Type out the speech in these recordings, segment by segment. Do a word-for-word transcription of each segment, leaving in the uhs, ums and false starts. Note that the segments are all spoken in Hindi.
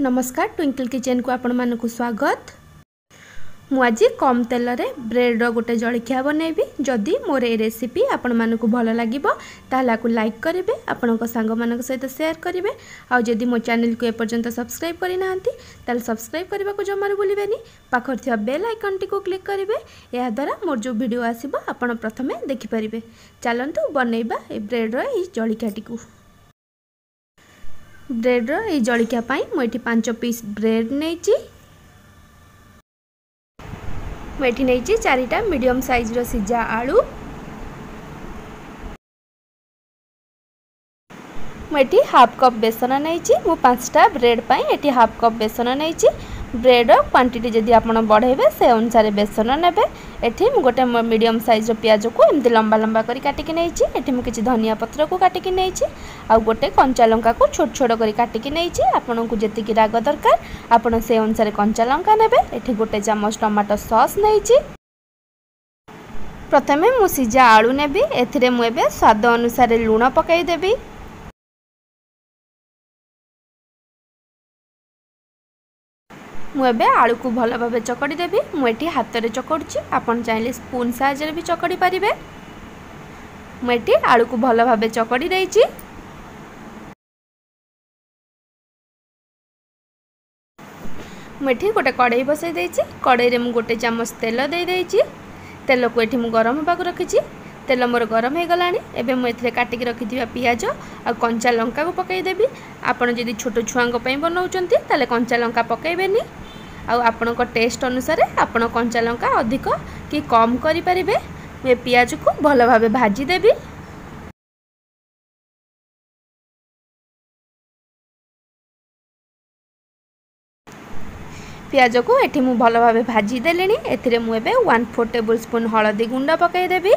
नमस्कार ट्विंकल किचन को आपण मानक स्वागत। मु आज कम तेल रे ब्रेड रो गोटे जलखिया बनैबी। जदि मोर ए रेसिपी आपण मानक भल लागिबो ताला को लाइक करिवे, आपण को संग मानक सहित शेयर करिवे। आ जदि मो चैनल को ए पर्यंत सब्सक्राइब करि नांती ताल सब्सक्राइब करबा को जमार भूलिबेनी। पाखर थिया बेल आइकन टी को क्लिक करिवे, या द्वारा मोर जो वीडियो आसीबो आपण प्रथमे देखि परिवे। चलंतु बनैबा ए ब्रेड रो ए जलखिया टी को। ब्रेड रो ए जलखिया पाई मुठी पांच पीस ब्रेड नेची, मुठी नेची चारिटा मीडियम साइज रो सिजा आलू, मुठी हाफ कप बेसन नेची। मु पांचटा ब्रेड पाई एठी हाफ कप बेसन नेची। ब्रेड रो क्वांटिटी जदी आपण बढेबे से अनुसार बेसन नेबे। एठी मु गोटे मीडियम साइज रो प्याज को एमती लंबा लंबा करी काटि के नैछि। एठी मु किछि धनिया पत्र को काटि के नैछि, आ गोटे कंचा लंका को छोट छोट करी काटि के नैछि। आपण को जतिकि राग दरकार आपण से अनुसार कंचा लंका नेबे। एठी गोटे चमच टमाटो सॉस नैछि। प्रथम मु सिजा आलू नेबी, एथिरे मु एबे स्वाद अनुसार लूण पकाई देबी। मुझे आलू को भल भाव चकड़ी देवी। मुझे हाथ में चकड़ी, आपड़ चाहिए स्पून साहाय्य भी चकड़ी पारे। मुझे आलू को भल भाव चकड़ी देची। मुझे गोटे कड़ाई बसई देची। कड़ाई में गोटे चमच तेल दे देची। तेल को ये मुझे गरम होगा रखी। तेल मोर गरम हो गला। मुझे काटिक रखी पिज आ कंचा लंका को पकईदेवी। आपड़ जब छोट छुआं बनाऊँ कंचा लंका पकईबे। आपण टेस्ट अनुसार आपड़ कंचा लंका अधिक कि कम करें। मुझे पिज को भल भाव भाजीदेवी। पिज को ये मुझे भल भाव भाजीदेली। ए मुझे वन फोर टेबुल स्पून हलदी गुंड पकईदेवी,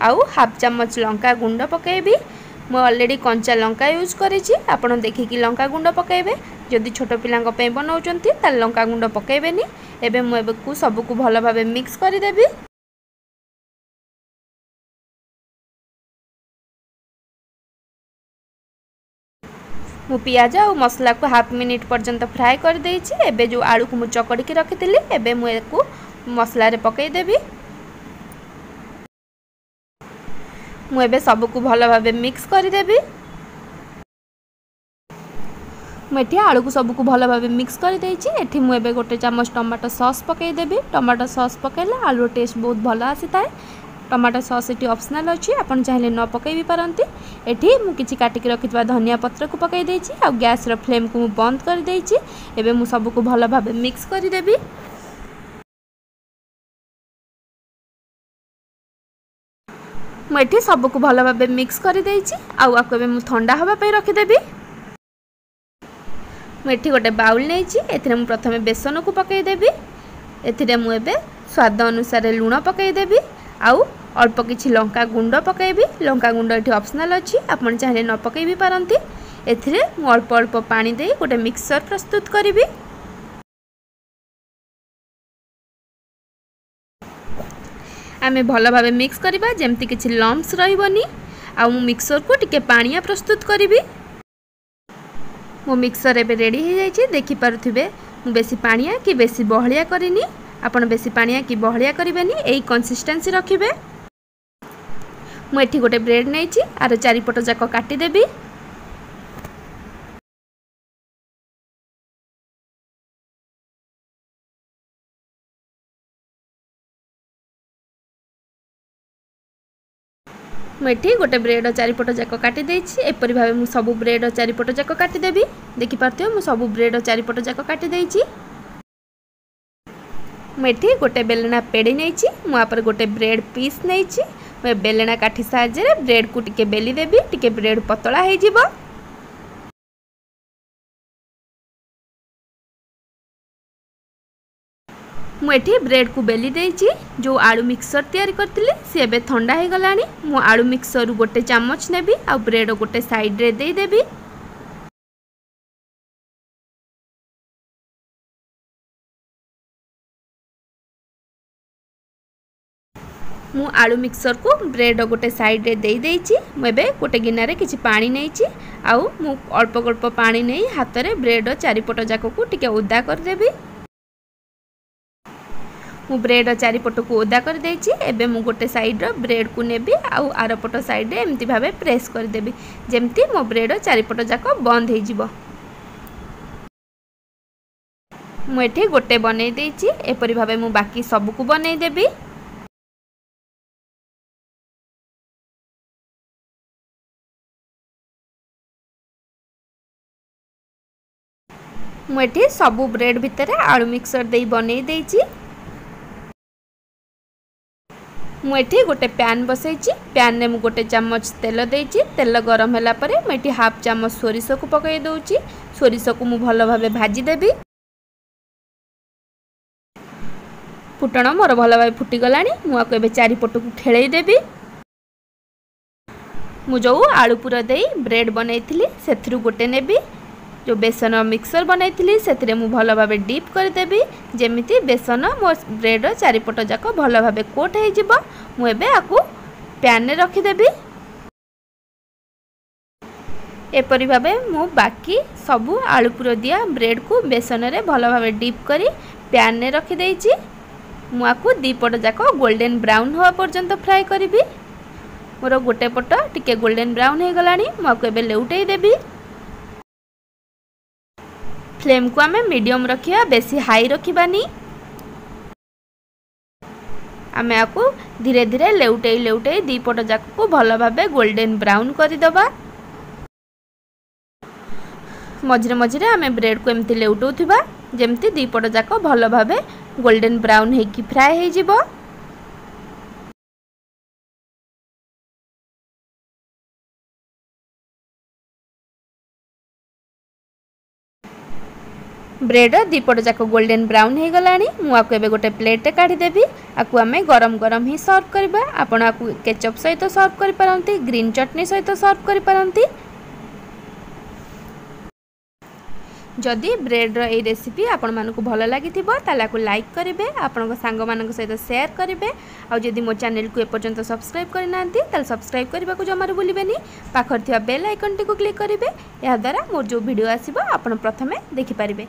आउ हाफ चमच लंका गुंड पकेबी। मु ऑलरेडी कंचा लंका यूज करेछि, आपण देखिकि लंका गुंड पकेबे। जदि छोट पिलांक पे बनाउचंती त लंका गुंड पकेबेनी। एबे मु एबे को सब को भल भाबे मिक्स करि देबी। मु पियाज और मसला को हाफ मिनिट पर्यंत फ्राई कर देछि। एबे जो आलू को मु चकड़ी के रखितली एबे मु एको मसला रे पकेई देबी। मु एबे सबको भल भाव मिक्स करदेवी। मुझे आलू को सबको भल भाव मिक्स करदेची। एठी मु एबे गोटे चमच टमाटो सॉस पकईदेवी। टमाटो सॉस पकईले आलू टेस्ट बहुत भल आसी थाए। टमाटो सॉस एठी ऑप्शनल अछि, आपण चाहिले न पकई भी पारंती। एठी मु किछि काटि के रखितबा धनिया पत्र को पकई देछि, आ गैस रो फ्लेम को मु बंद कर देछि। एबे मु सबको भल भाव मिक्स करदेवी। मुझे सबको भल भाव मिक्स करदेची। आगे मुझे ठंडा हाँवाई रखिदेवी। मुझे गोटे बाउल नहीं, ए प्रथम बेसन को पकईदेवी। ए मुझे स्वाद अनुसार लुण पकईदेवी, आउ अल्प किछि लंका गुंड पकईबी। लंका गुंड ये ऑप्शनल अच्छी, आपड़ चाहिए न पकई भी पारती। एथिरे मु अल्प अल्प पानी दे गोटे मिक्सचर प्रस्तुत करी। आमे भल भाव मिक्स करबा, जेमती किछि लम्स रहिबनी। आ मु मिक्सर को टिके पानिया प्रस्तुत करी। मो मिक्सर एबे रेडी हो जाइछि, देखि पारुथिबे। मु बेसी पानिया कि बेसी बहलिया करिनी, आपण बेसी पानिया कि बहलिया करिबेनी, एई कंसिस्टेंसी रखिबे। मु एठी गोटे ब्रेड नैछि, आरो चारि पट जाक काटि देबी। मुझे गोटे ब्रेड चारिपट जाक काटि देछि। एपरि भावे मु सब ब्रेड चारिपट जाक काटि देबी। देखि पारथियो मु सब ब्रेड चारिपट जाक काटि देछि। मुझे गोटे बेलना पेड़ी नैछि। मु आपर गोटे ब्रेड पीस नैछि। मु बेलना काठी साहाय्य ब्रेड को टिके बेली देबी। टिके ब्रेड पतला हे जिवो। मुझे ब्रेड को बेली देछि। जो आलू मिक्सर तैयारी करतिले से एबे ठंडा हो गलानी। मु आलू मिक्सर रु गोटे चमच नेबी, आ ब्रेड गोटे साइड रे दे देबी। मु आलू मिक्सर को ब्रेड गोटे साइड रे दे देइची। मुझे गोटे गिनारे किछि पानी नैची आउ मु अल्प अल्प पानी नहीं हाथ रे ब्रेड चारिपट जाक को टिके ओदा करदेवि। मु ब्रेड चारिपट को ओदा कर देइची। एबे मु गोटे साइड रो ब्रेड को नेबी आउ आरो पट साइड रे एमति भाबे प्रेस कर देबी जेमति मो ब्रेड चारिपट जाक बंद हे जिवो। मु एठी गोटे बनै देइची। एपरि भाबे मु बाकी सब को बनै देबी। मुझे सबू ब्रेड भितर आलू मिक्सर दे बनई देइची। मुझे गोटे पैन बसई पैन में मु गोटे चम्मच तेल देइची। तेल गरम होला परे मुझे हाफ चम्मच सोरिष को पकई दउची। सोरिष को मु भल भाबे भाजी देबी। फुटण मोर भल भाबे फुटी गलानी। मु आको एबे चारि पटु को खेलई देबी। मु जो आलू पूरा देई ब्रेड बनई थिली सेथिरु गोटे नेबी। जो बेसन मिक्सर बनई थिली सेतिरे मु भल भाबे डीप कर देबी जेमिति बेसन मो ब्रेड चारिपट जाक भल भाबे कोट हे जिवो। मु एबे आकु पैन रे रखी देबी। एपरि भाबे मु बाकी सबु आलू पुर दिया ब्रेड को बेसन रे भल भाबे डीप करी पैन रे रखी देइची। मु आकु दी पट जाक गोल्डन ब्राउन होआ पर्यंत फ्राई करिबी। मोर गोटे पट टिके गोल्डन ब्राउन हे गलानी। मु आकु एबे लेउटै देबी। फ्लेम को आमे मीडियम रखिया बेसी हाई रखिबानी। आमे आकु धीरे धीरे लेउटे लेउटे दी पट जाक को भल भाबे गोल्डन ब्राउन करि दबा। मझरे मझरे आमे ब्रेड को एमति लेउटौथिबा जेमति दी पट जाक भल भाबे गोल्डन ब्राउन हे कि फ्राई हे जिवो। ब्रेड दीपट जाक गोल्डन ब्राउन हो गलानी। मु आकु एबे गोटे प्लेट काढ़ी देबी। आकु आमे गरम गरम ही सर्व करबा। आपण आकु केचप सहित सर्व करि परंती, ग्रीन चटनी सहित सर्व करि परंती। जदि ब्रेड रो ए रेसिपी आपण मानकु भल लागिथिबो ताला को लाइक करिबे, आपण सांग मानक सहित शेयर करिबे। आ जदि मो चैनल को ए पर्यंत सब्सक्राइब करि नांती ताल सब्सक्राइब करबा को जमार भूलिबेनी। पाखर थिया बेल आइकन टी को क्लिक करिबे। या द्वारा मोर जो वीडियो आसीबो आपण प्रथमे देखि पारिबे।